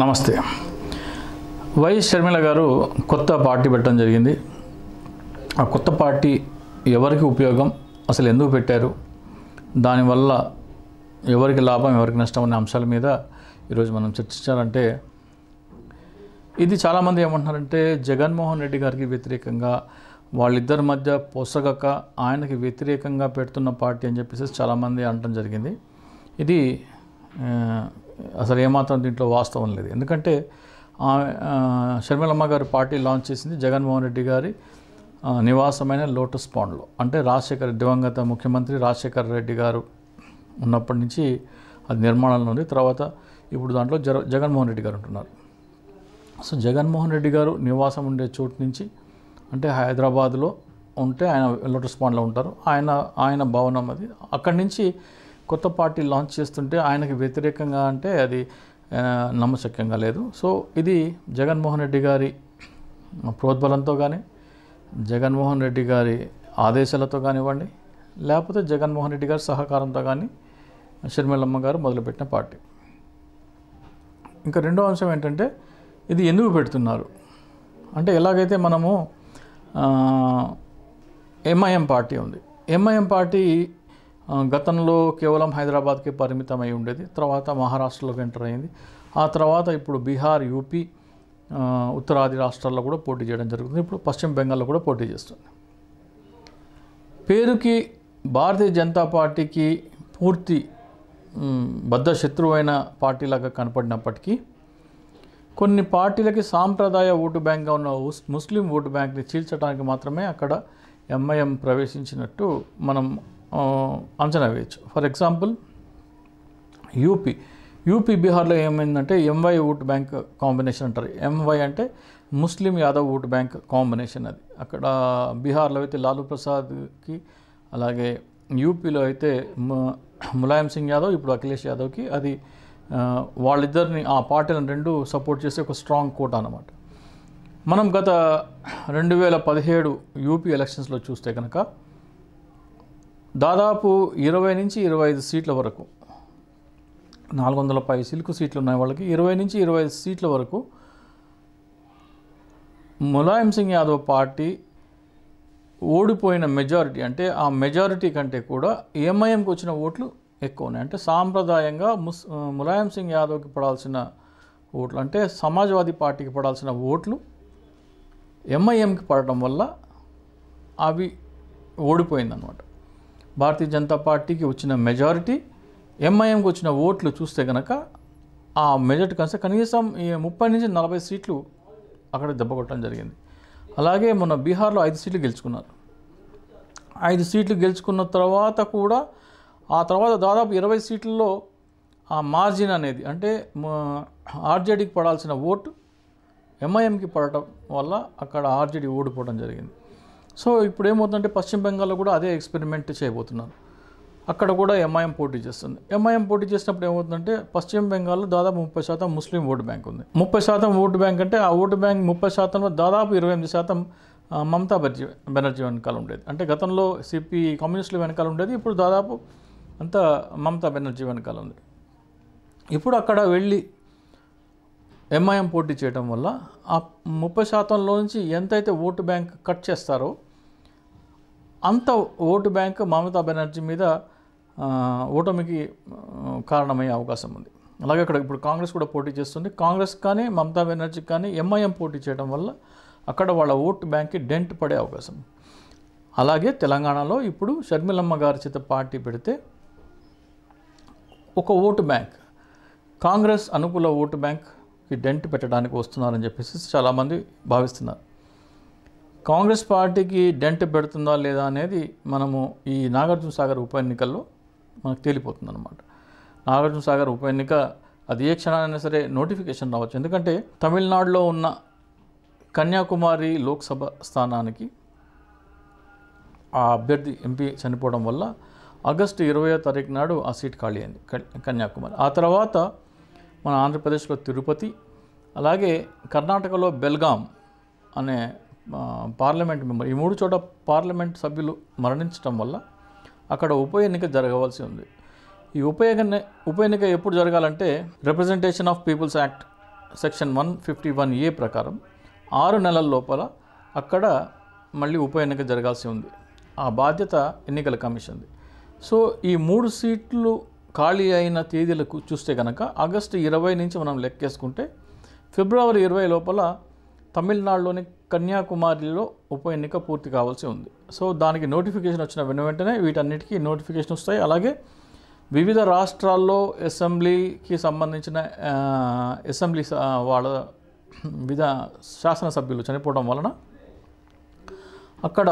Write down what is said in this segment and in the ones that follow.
నమస్తే వైఎస్ షర్మిల గారు కొత్త పార్టీ పెట్టడం జరిగింది ఆ కొత్త పార్టీ ఎవరికి ఉపయోగం అసలు ఎందుకు పెట్టారు దాని వల్ల ఎవరికి లాభం ఎవరికి నష్టం అనే అంశాల మీద ఈ రోజు మనం చర్చించాలంటే ఇది చాలా మంది ఏమంటున్నారంటే జగన్మోహన్ రెడ్డి గారికి వ్యతిరేకంగా వాళ్ళిద్దరి మధ్య పోసగక ఆయనకి వ్యతిరేకంగా పెడుతున్న పార్టీ అని చెప్పేసి చాలా మంది అంటడం జరిగింది ఇది అసలు ఏమాత్రం దీంట్లో వాస్తవం లేదు ఎందుకంటే షర్మిలమ్మ గారు పార్టీ లాంచ్ చేసింది జగన్మోహన్ రెడ్డి గారి నివాసమైన లోటస్ పాండ్లో అంటే రాజశేఖర్ దివంగత ముఖ్యమంత్రి రాజశేఖర్ రెడ్డి గారు ఉన్నప్పటి నుంచి అది నిర్మాణంలో ఉంది తర్వాత ఇప్పుడు దాంట్లో జగన్మోహన్ రెడ్డి గారు ఉంటున్నారు సో జగన్మోహన్ రెడ్డి గారు నివాసం ఉండే చోటు నుంచి అంటే హైదరాబాద్లో ఉంటే ఆయన లోటస్ పాండ్లో ఉంటారు ఆయన భవనం అది అక్కడి నుంచి కొత్త పార్టీ లాంచ్ చేస్తుంటే ఆయనకి వ్యతిరేకంగా అంటే అది నమ్మశక్యంగా లేదు సో ఇది జగన్మోహన్ రెడ్డి గారి ప్రోద్బలంతో కానీ జగన్మోహన్ రెడ్డి గారి ఆదేశాలతో కానివ్వండి లేకపోతే జగన్మోహన్ రెడ్డి గారి సహకారంతో కానీ షర్మిలమ్మ గారు మొదలుపెట్టిన పార్టీ ఇంకా రెండో అంశం ఏంటంటే ఇది ఎందుకు పెడుతున్నారు అంటే ఎలాగైతే మనము ఎంఐఎం పార్టీ ఉంది ఎంఐఎం పార్టీ గతంలో కేవలం హైదరాబాద్కే పరిమితం అయి ఉండేది తర్వాత మహారాష్ట్రలోకి ఎంటర్ అయింది ఆ తర్వాత ఇప్పుడు బీహార్ యూపీ ఉత్తరాది రాష్ట్రాల్లో కూడా పోటీ చేయడం జరుగుతుంది ఇప్పుడు పశ్చిమ బెంగాల్లో కూడా పోటీ చేస్తుంది పేరుకి భారతీయ జనతా పార్టీకి పూర్తి బద్ధ శత్రువైన పార్టీలాగా కనపడినప్పటికీ కొన్ని పార్టీలకి సాంప్రదాయ ఓటు బ్యాంక్గా ఉన్న ముస్లిం ఓటు బ్యాంక్ని చీల్చడానికి మాత్రమే అక్కడ ఎంఐఎం ప్రవేశించినట్టు మనం అంచనా వేయచ్చు ఫర్ ఎగ్జాంపుల్ యూపీ బీహార్లో ఏమైందంటే ఎంవై ఓటు బ్యాంక్ కాంబినేషన్ అంటారు ఎంవై అంటే ముస్లిం యాదవ్ ఓటు బ్యాంక్ కాంబినేషన్ అది అక్కడ బీహార్లో అయితే లాలు ప్రసాద్కి అలాగే యూపీలో అయితే ములాయం సింగ్ యాదవ్ ఇప్పుడు అఖిలేష్ యాదవ్కి అది వాళ్ళిద్దరిని ఆ పార్టీలను రెండు సపోర్ట్ చేసే ఒక స్ట్రాంగ్ కోట అన్నమాట మనం గత 2017 యూపీ ఎలక్షన్స్లో చూస్తే కనుక దాదాపు 20 నుంచి 25 సీట్ల వరకు 405 సిల్కు సీట్లు ఉన్నాయి వాళ్ళకి 20 నుంచి 25 సీట్ల వరకు ములాయం సింగ్ యాదవ్ పార్టీ ఓడిపోయిన మెజారిటీ అంటే ఆ మెజారిటీ కంటే కూడా ఎంఐఎంకి వచ్చిన ఓట్లు ఎక్కువ ఉన్నాయి అంటే సాంప్రదాయంగా ములాయం సింగ్ యాదవ్కి పడాల్సిన ఓట్లు అంటే సమాజ్వాదీ పార్టీకి పడాల్సిన ఓట్లు ఎంఐఎంకి పడటం వల్ల అవి ఓడిపోయిందన్నమాట భారతీయ జనతా పార్టీకి వచ్చిన మెజారిటీ ఎంఐఎంకి వచ్చిన ఓట్లు చూస్తే కనుక ఆ మెజారిటీ కనీసం ఈ 30 నుంచి 40 సీట్లు అక్కడ దెబ్బ కొట్టడం జరిగింది అలాగే మొన్న బీహార్లో 5 సీట్లు గెలుచుకున్నారు 5 సీట్లు గెలుచుకున్న తర్వాత కూడా ఆ తర్వాత దాదాపు 20 సీట్లలో ఆ మార్జిన్ అనేది అంటే ఆర్జేడీకి పడాల్సిన ఓటు ఎంఐఎంకి పడటం వల్ల అక్కడ ఆర్జేడీ ఓడిపోవడం జరిగింది సో ఇప్పుడు ఏమవుతుందంటే పశ్చిమ బెంగాల్లో కూడా అదే ఎక్స్పెరిమెంట్ చేయబోతున్నారు అక్కడ కూడా ఎంఐఎం పోటీ చేస్తుంది ఎంఐఎం పోటీ చేసినప్పుడు ఏమవుతుందంటే పశ్చిమ బెంగాల్లో దాదాపు 30% ముస్లిం ఓటు బ్యాంక్ ఉంది 30% ఓటు బ్యాంక్ అంటే ఆ ఓటు బ్యాంక్ 30%లో దాదాపు 28% మమతా బెనర్జీ వెనకాల ఉండేది అంటే గతంలో సిపి కమ్యూనిస్టులు వెనకాల ఉండేది ఇప్పుడు దాదాపు అంతా మమతా బెనర్జీ వెనకాల ఉంది ఇప్పుడు అక్కడ వెళ్ళి ఎంఐఎం పోటీ చేయడం వల్ల ఆ 30%లో నుంచి ఎంతైతే ఓటు బ్యాంక్ కట్ చేస్తారో అంత ఓటు బ్యాంక్ మమతా బెనర్జీ మీద ఓటమికి కారణమయ్యే అవకాశం ఉంది అలాగే అక్కడ ఇప్పుడు కాంగ్రెస్ కూడా పోటీ చేస్తుంది కాంగ్రెస్ కానీ మమతా బెనర్జీ కానీ ఎంఐఎం పోటీ చేయడం వల్ల అక్కడ వాళ్ళ ఓటు బ్యాంక్కి డెంట్ పడే అవకాశం అలాగే తెలంగాణలో ఇప్పుడు షర్మిలమ్మ గారి చేత పార్టీ పెడితే ఒక ఓటు బ్యాంక్ కాంగ్రెస్ అనుకూల ఓటు బ్యాంక్ డెంట్ పెట్టడానికి వస్తున్నారని చెప్పేసి చాలామంది భావిస్తున్నారు కాంగ్రెస్ పార్టీకి డెంట్ పెడుతుందా లేదా అనేది మనము ఈ నాగార్జున సాగర్ ఉప ఎన్నికల్లో మనకు తేలిపోతుంది అనమాట నాగార్జున సాగర్ ఉప ఎన్నిక అది ఏ క్షణానైనా సరే నోటిఫికేషన్ రావచ్చు ఎందుకంటే తమిళనాడులో ఉన్న కన్యాకుమారి లోక్సభ స్థానానికి ఆ అభ్యర్థి ఎంపీ చనిపోవడం వల్ల ఆగస్టు 20వ తారీఖు నాడు ఆ సీట్ ఖాళీ అయింది కన్యాకుమారి ఆ తర్వాత మన ఆంధ్రప్రదేశ్లో తిరుపతి అలాగే కర్ణాటకలో బెల్గాం అనే పార్లమెంట్ మెంబర్ ఈ 3 చోట పార్లమెంట్ సభ్యులు మరణించడం వల్ల అక్కడ ఉప ఎన్నిక జరగవలసి ఉంది ఈ ఉప ఎన్నిక ఎప్పుడు జరగాలంటే representation of people's act section 151A ప్రకారం 6 నెలల లోపల అక్కడ మళ్ళీ ఉప ఎన్నిక జరగాల్సి ఉంది. ఆ బాధ్యత ఎన్నికల కమిషన్ది. సో ఈ 3 సీట్లు ఖాళీ అయిన తేదీలకు చూస్తే కనుక ఆగస్టు 20 నుంచి మనం లెక్కేసుకుంటే ఫిబ్రవరి 20 లోపల తమిళనాడులోని కన్యాకుమారిలో ఉప ఎన్నిక పూర్తి కావాల్సి ఉంది. సో దానికి నోటిఫికేషన్ వచ్చిన వెంటనే వీటన్నిటికీ నోటిఫికేషన్ వస్తాయి. అలాగే వివిధ రాష్ట్రాల్లో అసెంబ్లీకి సంబంధించిన అసెంబ్లీ వాళ్ళ వివిధ శాసనసభ్యులు చనిపోవడం వలన అక్కడ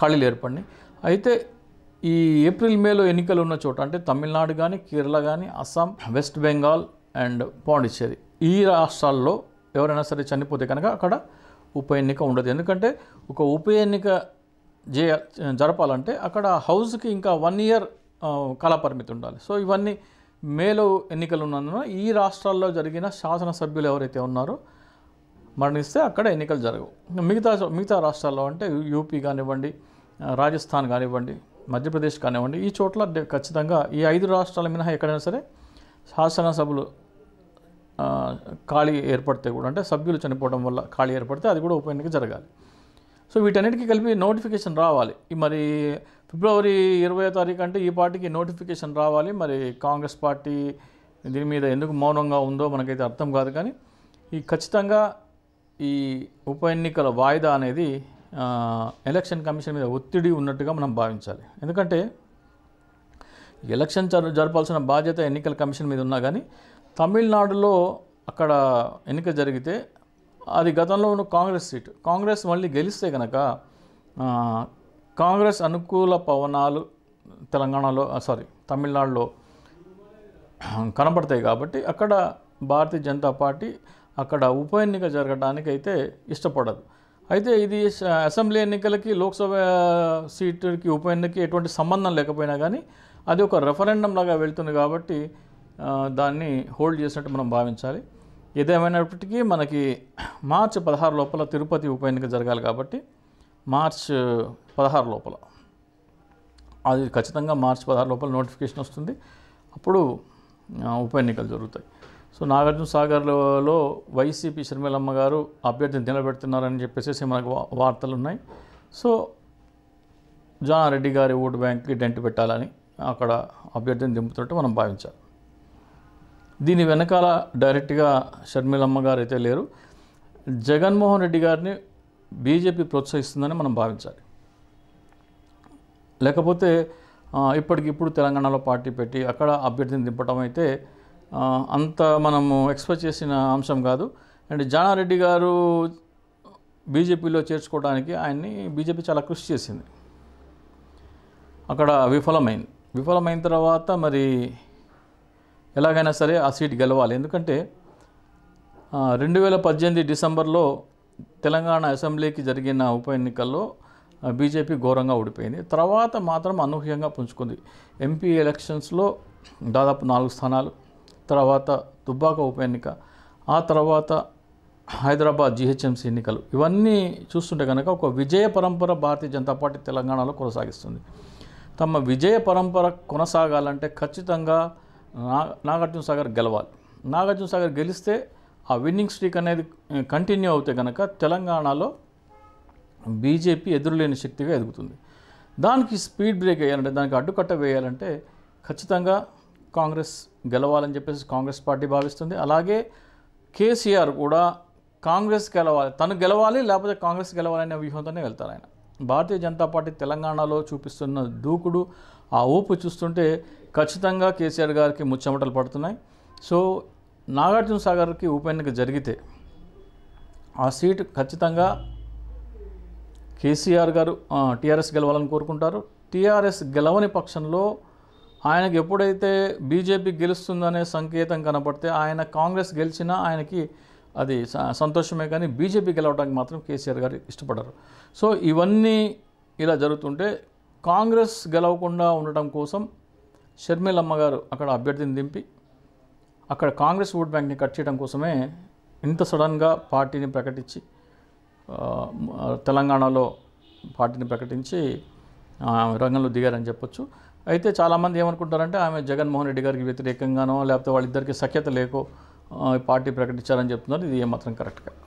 ఖాళీలు ఏర్పడినాయి. అయితే ఈ ఏప్రిల్-మేలో ఎన్నికలు ఉన్న చోట అంటే తమిళనాడు కానీ కేరళ కానీ అస్సాం వెస్ట్ బెంగాల్ అండ్ పాండిచ్చేరి ఈ రాష్ట్రాల్లో ఎవరైనా సరే చనిపోతే కనుక అక్కడ ఉప ఎన్నిక ఉండదు. ఎందుకంటే ఒక ఉప ఎన్నిక జరపాలంటే అక్కడ హౌస్కి ఇంకా 1 year కాలపరిమితి ఉండాలి. సో ఇవన్నీ మేలో ఎన్నికలు ఉన్నందున ఈ రాష్ట్రాల్లో జరిగిన శాసనసభ్యులు ఎవరైతే ఉన్నారో మరణిస్తే అక్కడ ఎన్నికలు జరగవు. మిగతా రాష్ట్రాల్లో అంటే యూపీ కానివ్వండి, రాజస్థాన్ కానివ్వండి, మధ్యప్రదేశ్ కానివ్వండి, ఈ చోట్ల ఖచ్చితంగా ఈ 5 రాష్ట్రాల మినహా ఎక్కడైనా సరే శాసనసభలు ఖాళీ ఏర్పడితే కూడా అంటే సభ్యులు చనిపోవడం వల్ల ఖాళీ ఏర్పడితే అది కూడా ఉప ఎన్నిక జరగాలి. సో వీటన్నిటికీ కలిపి నోటిఫికేషన్ రావాలి. మరి ఫిబ్రవరి 20 అంటే ఈ పార్టీకి నోటిఫికేషన్ రావాలి. మరి కాంగ్రెస్ పార్టీ దీని మీద ఎందుకు మౌనంగా ఉందో మనకైతే అర్థం కాదు. కానీ ఈ ఖచ్చితంగా ఈ ఉప ఎన్నికల వాయిదా అనేది ఎలక్షన్ కమిషన్ మీద ఒత్తిడి ఉన్నట్టుగా మనం భావించాలి. ఎందుకంటే ఎలక్షన్ జరపాల్సిన బాధ్యత ఎన్నికల కమిషన్ మీద ఉన్నా కానీ తమిళనాడులో అక్కడ ఎన్నిక జరిగితే అది గతంలో ఉన్న కాంగ్రెస్ సీటు. కాంగ్రెస్ మళ్ళీ గెలిస్తే కనుక కాంగ్రెస్ అనుకూల పవనాలు తెలంగాణలో తమిళనాడులో కనబడతాయి. కాబట్టి అక్కడ భారతీయ జనతా పార్టీ అక్కడ ఉప ఎన్నిక జరగడానికి అయితే ఇష్టపడదు. అయితే ఇది అసెంబ్లీ ఎన్నికలకి లోక్సభ సీటుకి ఉప ఎన్నికకి ఎటువంటి సంబంధం లేకపోయినా కానీ అది ఒక రెఫరెండం లాగా వెళ్తుంది. కాబట్టి దాన్ని హోల్డ్ చేసినట్టు మనం భావించాలి. ఏదేమైనప్పటికీ మనకి మార్చి 16 లోపల తిరుపతి ఉప ఎన్నిక జరగాలి. కాబట్టి మార్చి 16 లోపల అది ఖచ్చితంగా మార్చి 16 లోపల నోటిఫికేషన్ వస్తుంది. అప్పుడు ఉప ఎన్నికలు జరుగుతాయి. సో నాగార్జున సాగర్లో వైసీపీ షర్మిలమ్మ గారు అభ్యర్థిని నిలబెడుతున్నారని చెప్పేసి మనకు వార్తలు ఉన్నాయి. సో జానారెడ్డి గారి ఓటు బ్యాంక్కి డెంట్ పెట్టాలని అక్కడ అభ్యర్థిని దింపుతున్నట్టు మనం భావించాలి. దీని వెనకాల డైరెక్ట్గా షర్మిలమ్మ గారు అయితే లేరు, జగన్మోహన్ రెడ్డి గారిని బీజేపీ ప్రోత్సహిస్తుందని మనం భావించాలి. లేకపోతే ఇప్పటికిప్పుడు తెలంగాణలో పార్టీ పెట్టి అక్కడ అభ్యర్థిని దింపడం అయితే అంత మనము ఎక్స్పెక్ట్ చేసిన అంశం కాదు. అండ్ జానారెడ్డి గారు బీజేపీలో చేర్చుకోవడానికి ఆయన్ని బీజేపీ చాలా కృషి చేసింది, అక్కడ విఫలమైంది. విఫలమైన తర్వాత మరి ఎలాగైనా సరే ఆ సీట్ గెలవాలి. ఎందుకంటే 2018 డిసెంబర్లో తెలంగాణ అసెంబ్లీకి జరిగిన ఉప ఎన్నికల్లో బీజేపీ ఘోరంగా ఓడిపోయింది. తర్వాత మాత్రం అనూహ్యంగా పుంజుకుంది. ఎంపీ ఎలక్షన్స్లో దాదాపు 4 స్థానాలు, తర్వాత దుబ్బాక ఉప ఎన్నిక, ఆ తర్వాత హైదరాబాద్ GHMC ఎన్నికలు. ఇవన్నీ చూస్తుంటే కనుక ఒక విజయ పరంపర భారతీయ జనతా పార్టీ తెలంగాణలో కొనసాగిస్తుంది. తమ విజయ పరంపర కొనసాగాలంటే ఖచ్చితంగా నాగార్జున సాగర్ గెలవాలి. నాగార్జున సాగర్ గెలిస్తే ఆ విన్నింగ్ స్ట్రీక్ అనేది కంటిన్యూ అవుతే కనుక తెలంగాణలో బీజేపీ ఎదురులేని శక్తిగా ఎదుగుతుంది. దానికి స్పీడ్ బ్రేక్ వేయాలంటే, దానికి అడ్డుకట్ట వేయాలంటే ఖచ్చితంగా కాంగ్రెస్ గెలవాలని చెప్పేసి కాంగ్రెస్ పార్టీ భావిస్తుంది. అలాగే KCR కూడా కాంగ్రెస్ గెలవాలి, తను గెలవాలి లేకపోతే కాంగ్రెస్ గెలవాలనే వ్యూహంతోనే వెళ్తారు ఆయన. భారతీయ జనతా పార్టీ తెలంగాణలో చూపిస్తున్న దూకుడు, ఆ ఊపు చూస్తుంటే ఖచ్చితంగా KCR గారికి ముచ్చెమటలు పడుతున్నాయి. సో నాగార్జున సాగర్కి ఉప ఎన్నిక జరిగితే ఆ సీటు ఖచ్చితంగా KCR గారు TRS గెలవాలని కోరుకుంటారు. TRS గెలవని పక్షంలో ఆయనకి ఎప్పుడైతే బీజేపీ గెలుస్తుందనే సంకేతం కనపడితే ఆయన కాంగ్రెస్ గెలిచినా ఆయనకి అది సంతోషమే. కానీ బీజేపీ గెలవడానికి మాత్రం KCR గారు ఇష్టపడరు. సో ఇవన్నీ ఇలా జరుగుతుంటే కాంగ్రెస్ గెలవకుండా ఉండటం కోసం షర్మిలమ్మ గారు అక్కడ అభ్యర్థిని దింపి అక్కడ కాంగ్రెస్ ఓట్ బ్యాంక్ని కట్ చేయడం కోసమే ఇంత సడన్గా పార్టీని ప్రకటించి తెలంగాణలో పార్టీని ప్రకటించి రంగంలో దిగారని చెప్పొచ్చు. అయితే చాలామంది ఏమనుకుంటారంటే ఆమె జగన్మోహన్ రెడ్డి గారికి వ్యతిరేకంగానో లేకపోతే వాళ్ళిద్దరికీ సఖ్యత లేకో पार्टी ప్రకటించారని చెప్తున్నారు ఇది ఏమాత్రం కరెక్ట్ కాదు